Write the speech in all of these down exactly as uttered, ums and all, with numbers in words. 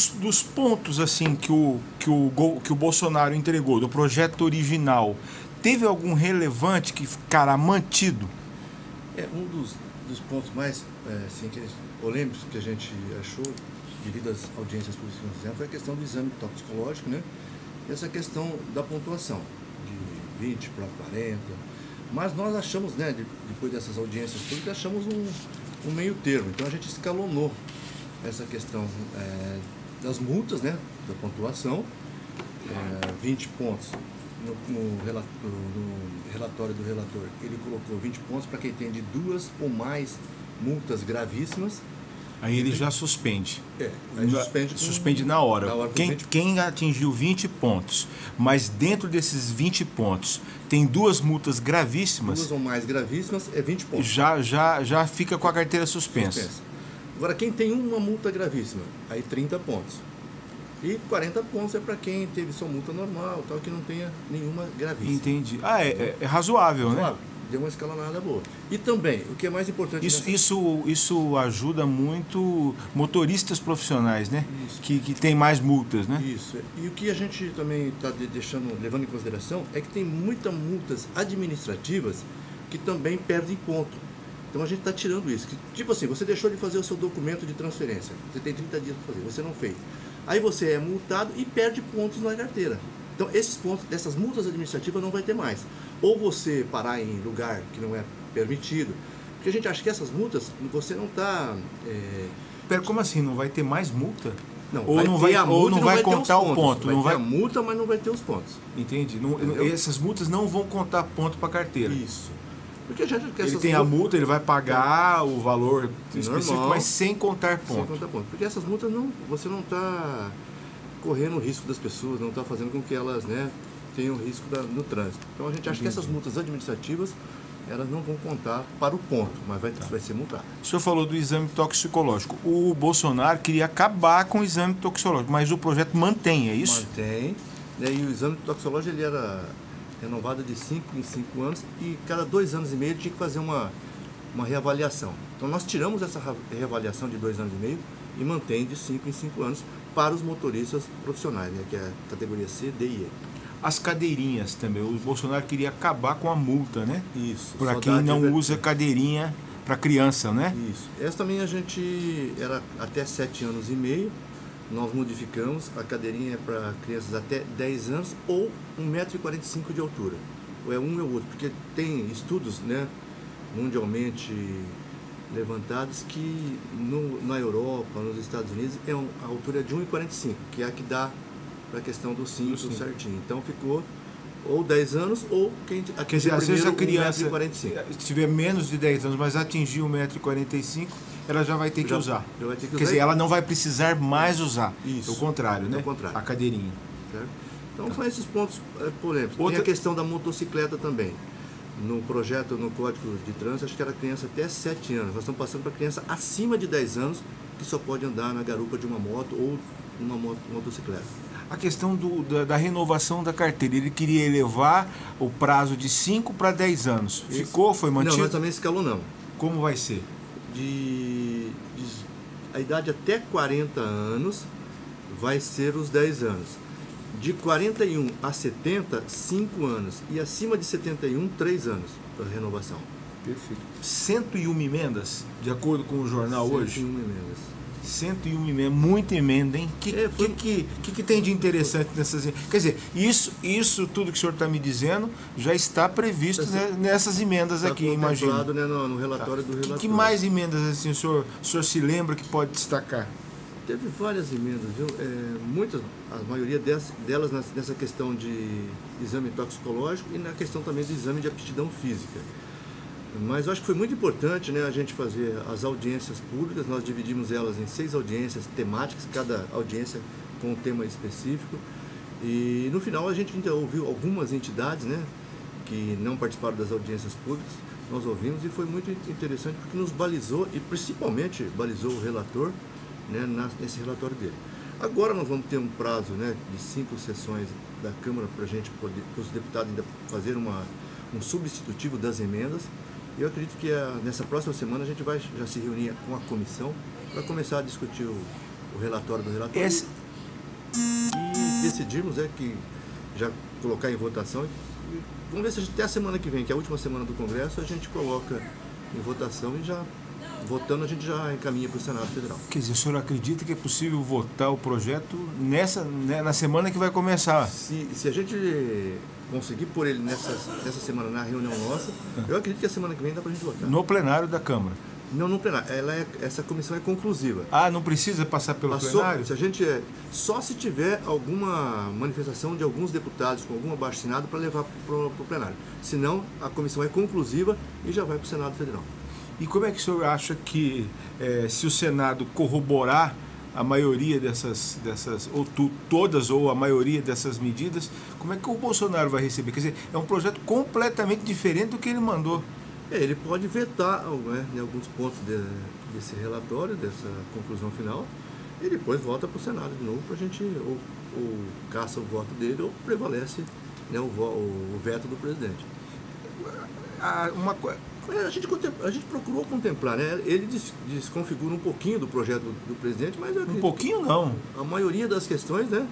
dos, dos pontos assim que o, que, o, que o Bolsonaro entregou, do projeto original, teve algum relevante que ficará mantido? É, um dos, dos pontos mais é, assim, que, polêmicos que a gente achou, devido às audiências públicas que nós fizemos, foi a questão do exame toxicológico, né? E essa questão da pontuação, de vinte para quarenta. Mas nós achamos, né, de, depois dessas audiências públicas, achamos um, um meio termo. Então a gente escalonou essa questão é, das multas, né, da pontuação, é, vinte pontos. No, no, relator, no relatório do relator, ele colocou vinte pontos para quem tem de duas ou mais multas gravíssimas. Aí ele já suspende. É, aí suspende, com, suspende na hora. Na hora quem, quem atingiu vinte pontos, mas dentro desses vinte pontos tem duas multas gravíssimas. Duas ou mais gravíssimas é vinte pontos. Já, já, já fica com a carteira suspensa. suspensa. Agora, quem tem uma multa gravíssima, aí trinta pontos. E quarenta pontos é para quem teve sua multa normal, tal, que não tenha nenhuma gravíssima. Entendi. Ah, é, é razoável, é razoável, né? Deu uma escalonada boa. E também, o que é mais importante... Isso, nessa... isso, isso ajuda muito motoristas profissionais, né? Que, que tem mais multas, né? Isso. E o que a gente também está deixando, levando em consideração é que tem muitas multas administrativas que também perdem ponto. Então a gente está tirando isso. Que, tipo assim, você deixou de fazer o seu documento de transferência. Você tem trinta dias para fazer, você não fez. Aí você é multado e perde pontos na carteira. Então esses pontos, dessas multas administrativas não vai ter mais. Ou você parar em lugar que não é permitido. Porque a gente acha que essas multas, você não está... É... Pera, como assim? Não vai ter mais multa? Não, ou, vai não vai, multa, ou não vai, não vai contar o ponto. Vai não vai ter a multa, mas não vai ter os pontos. Entendi. Não, não, essas multas não vão contar ponto para a carteira. Isso. Porque a gente quer ele tem multas... a multa, ele vai pagar o valor específico, normal, mas sem contar ponto. Sem contar ponto. Porque essas multas, não, você não está correndo o risco das pessoas, não está fazendo com que elas, né, tenham risco da, no trânsito. Então a gente acha, entendi, que essas multas administrativas, elas não vão contar para o ponto, mas vai, tá, vai ser multado. O senhor falou do exame toxicológico. O Bolsonaro queria acabar com o exame toxicológico, mas o projeto mantém, é isso? Mantém. E o exame toxicológico, ele era... renovada de cinco em cinco anos e cada dois anos e meio tinha que fazer uma, uma reavaliação. Então nós tiramos essa reavaliação de dois anos e meio e mantém de cinco em cinco anos para os motoristas profissionais, né, que é a categoria C, D e E. As cadeirinhas também, o Bolsonaro queria acabar com a multa, né? Isso. Para quem não usa cadeirinha para criança, né? Isso. Essa também a gente era até sete anos e meio. Nós modificamos, a cadeirinha é para crianças até dez anos ou um metro e quarenta e cinco de altura. Ou é um ou é outro, porque tem estudos, né, mundialmente levantados que no, na Europa, nos Estados Unidos, é um, a altura é de um metro e quarenta e cinco, que é a que dá para a questão do cinto certinho. Então ficou ou dez anos ou quem atingiu, quer dizer, às vezes a criança, um metro e quarenta e cinco. Se tiver menos de dez anos, mas atingiu um metro e quarenta e cinco... ela já vai ter já, que usar. Vai ter que Quer usar dizer, e... ela não vai precisar mais usar. Isso. O contrário, né? O contrário. A cadeirinha. Certo? Então, tá, são esses pontos é, polêmicos. Outra... Tem a questão da motocicleta também. No projeto, no Código de Trânsito, acho que era criança até sete anos. Nós estamos passando para criança acima de dez anos, que só pode andar na garupa de uma moto ou uma moto, motocicleta. A questão do, da, da renovação da carteira, ele queria elevar o prazo de cinco para dez anos. Isso. Ficou? Foi mantido? Não, nós também escalonamos. Como vai ser? De, de a idade até quarenta anos vai ser os dez anos, de quarenta e um a setenta, cinco anos, e acima de setenta e um, três anos para renovação. Perfeito. cento e uma emendas, de acordo com o jornal hoje. cento e uma emendas. cento e uma emendas, muita emenda, hein? Que, é, foi... que, que, que tem de interessante nessas emendas? Quer dizer, isso, isso tudo que o senhor está me dizendo já está previsto, tá, né, nessas emendas, tá, aqui, imagino. Está, né, no, no relatório, tá, do relator. Que, que mais emendas assim, o senhor, o senhor se lembra que pode destacar? Teve várias emendas, viu? É, muitas, a maioria dessas, delas nessa questão de exame toxicológico e na questão também do exame de aptidão física. Mas eu acho que foi muito importante, né, a gente fazer as audiências públicas. Nós dividimos elas em seis audiências temáticas, cada audiência com um tema específico. E no final a gente ainda ouviu algumas entidades, né, que não participaram das audiências públicas. Nós ouvimos e foi muito interessante porque nos balizou e principalmente balizou o relator, né, nesse relatório dele. Agora nós vamos ter um prazo, né, de cinco sessões da Câmara para a gente poder, para os deputados ainda fazer uma, um substitutivo das emendas. Eu acredito que a, nessa próxima semana a gente vai já se reunir com a comissão para começar a discutir o, o relatório do relatório. Esse... E decidimos é, que já colocar em votação. Vamos ver se a gente, até a semana que vem, que é a última semana do Congresso, a gente coloca em votação e já, votando, a gente já encaminha para o Senado Federal. Quer dizer, o senhor acredita que é possível votar o projeto nessa, né, na semana que vai começar? Se, se a gente conseguir pôr ele nessa, nessa semana na reunião nossa, eu acredito que a semana que vem dá para a gente votar. No plenário da Câmara? Não, no plenário. Ela é, essa comissão é conclusiva. Ah, não precisa passar pelo Passou, plenário? Se a gente é, só se tiver alguma manifestação de alguns deputados com algum abaixo assinado para levar para o plenário. Senão, a comissão é conclusiva e já vai para o Senado Federal. E como é que o senhor acha que, é, se o Senado corroborar a maioria dessas, dessas ou tu, todas ou a maioria dessas medidas, como é que o Bolsonaro vai receber? Quer dizer, é um projeto completamente diferente do que ele mandou. É, ele pode vetar, né, em alguns pontos de, desse relatório, dessa conclusão final, e depois volta para o Senado de novo para a gente, ou, ou caça o voto dele, ou prevalece, né, o, o veto do presidente. Uma coisa... A gente, a gente procurou contemplar, né? Ele des, desconfigura um pouquinho do projeto do, do presidente, mas... Um pouquinho não. A maioria das questões, né,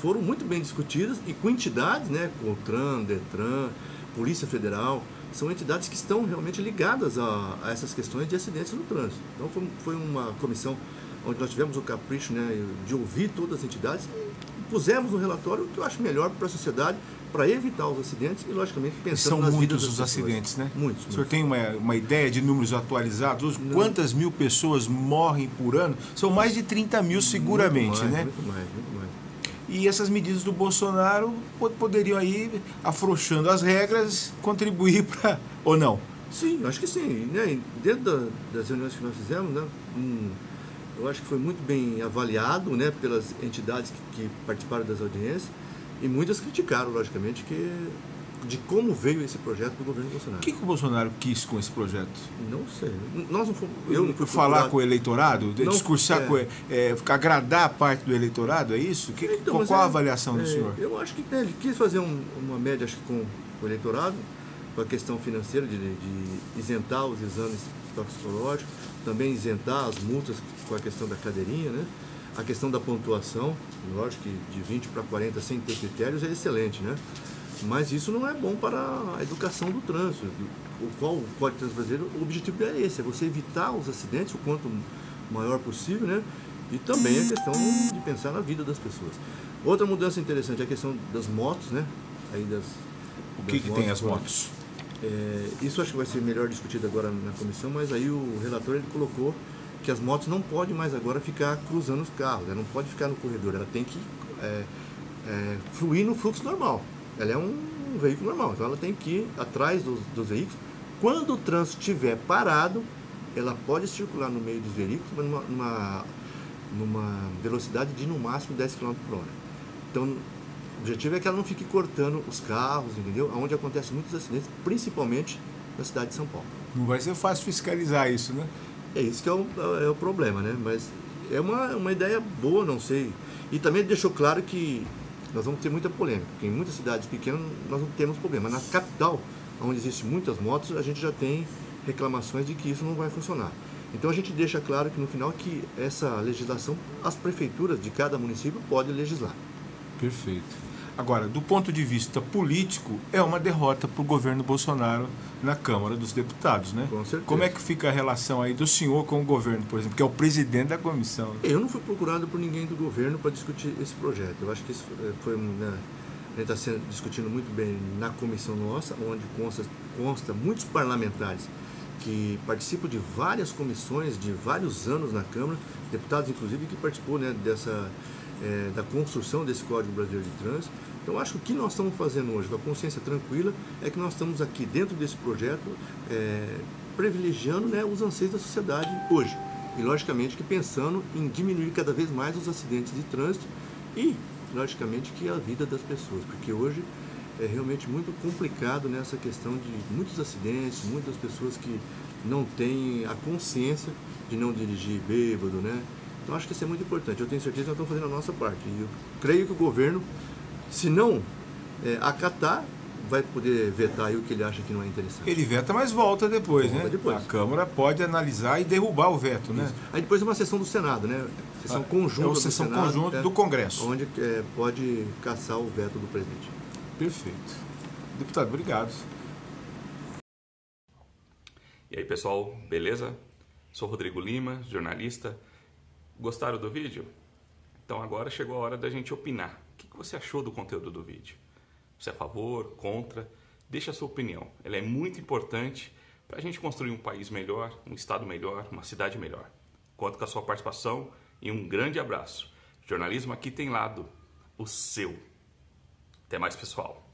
foram muito bem discutidas e com entidades, né? COTRAN, DETRAN, Polícia Federal... São entidades que estão realmente ligadas a, a essas questões de acidentes no trânsito. Então foi, foi uma comissão onde nós tivemos o capricho, né, de ouvir todas as entidades e pusemos no relatório o que eu acho melhor para a sociedade, para evitar os acidentes e, logicamente, pensando nas vidas das pessoas. São muitos os acidentes, né? Muitos. O senhor tem uma, uma ideia de números atualizados? Não. Quantas mil pessoas morrem por ano? São mais de trinta mil seguramente, muito mais, né? Muito mais, muito mais. E essas medidas do Bolsonaro poderiam aí, afrouxando as regras, contribuir para... ou não? Sim, acho que sim. Né? Dentro da, das reuniões que nós fizemos, né, hum, eu acho que foi muito bem avaliado, né, pelas entidades que, que participaram das audiências, e muitas criticaram, logicamente, que, de como veio esse projeto do governo Bolsonaro. O que, que o Bolsonaro quis com esse projeto? Não sei. Nós não fomos, eu não fui falar com o eleitorado? Não, discursar é. com... É, agradar a parte do eleitorado? É isso? Que, então, qual qual é, a avaliação do é, senhor? Eu acho que, né, ele quis fazer um, uma média, acho que, com o eleitorado, com a questão financeira de, de isentar os exames toxicológicos, também isentar as multas com a questão da cadeirinha, né? A questão da pontuação, lógico que de vinte para quarenta sem ter critérios é excelente, né? Mas isso não é bom para a educação do trânsito, o qual o Código de Trânsito Brasileiro, o objetivo é esse, é você evitar os acidentes o quanto maior possível, né? E também a questão de pensar na vida das pessoas. Outra mudança interessante é a questão das motos, né? Aí das, o que, das que motos, tem as motos? É, isso acho que vai ser melhor discutido agora na comissão, mas aí o relator ele colocou que as motos não podem mais agora ficar cruzando os carros, né? Não pode ficar no corredor, ela tem que é, é, fluir no fluxo normal. Ela é um, um veículo normal, então ela tem que ir atrás dos, dos veículos. Quando o trânsito estiver parado, ela pode circular no meio dos veículos, mas numa, numa, numa velocidade de no máximo dez quilômetros por hora. Então, o objetivo é que ela não fique cortando os carros, entendeu? Onde acontecem muitos acidentes, principalmente na cidade de São Paulo. Não vai ser fácil fiscalizar isso, né? É isso que é o, é o problema, né? Mas é uma, uma ideia boa, não sei. E também deixou claro que nós vamos ter muita polêmica, porque em muitas cidades pequenas nós não temos problema. Na capital, onde existem muitas motos, a gente já tem reclamações de que isso não vai funcionar. Então a gente deixa claro que no final que essa legislação, as prefeituras de cada município podem legislar. Perfeito. Agora, do ponto de vista político, é uma derrota para o governo Bolsonaro na Câmara dos Deputados, né? Com certeza. Como é que fica a relação aí do senhor com o governo, por exemplo, que é o presidente da comissão? Né? Eu não fui procurado por ninguém do governo para discutir esse projeto. Eu acho que isso foi, né, a gente está discutindo muito bem na comissão nossa, onde consta, consta muitos parlamentares que participam de várias comissões de vários anos na Câmara, deputados inclusive que participou, né, dessa... É, da construção desse Código Brasileiro de Trânsito. Então, acho que o que nós estamos fazendo hoje, com a consciência tranquila, é que nós estamos aqui dentro desse projeto é, privilegiando, né, os anseios da sociedade hoje. E, logicamente, que pensando em diminuir cada vez mais os acidentes de trânsito e, logicamente, que a vida das pessoas. Porque hoje é realmente muito complicado nessa questão de muitos acidentes, muitas pessoas que não têm a consciência de não dirigir bêbado, né? Então, acho que isso é muito importante. Eu tenho certeza que nós estamos fazendo a nossa parte. E eu creio que o governo, se não é, acatar, vai poder vetar aí o que ele acha que não é interessante. Ele veta, mas volta depois, volta né? Depois. A Câmara pode analisar e derrubar o veto, isso, né? Aí depois é uma sessão do Senado, né? Sessão conjunta, é uma sessão do, Senado, conjunta do Congresso. Onde é, pode caçar o veto do presidente. Perfeito. Deputado, obrigado. E aí, pessoal, beleza? Sou Rodrigo Lima, jornalista. Gostaram do vídeo? Então agora chegou a hora da gente opinar. O que você achou do conteúdo do vídeo? Você é a favor, contra? Deixa a sua opinião. Ela é muito importante para a gente construir um país melhor, um estado melhor, uma cidade melhor. Conto com a sua participação e um grande abraço. Jornalismo aqui tem lado, o seu. Até mais, pessoal.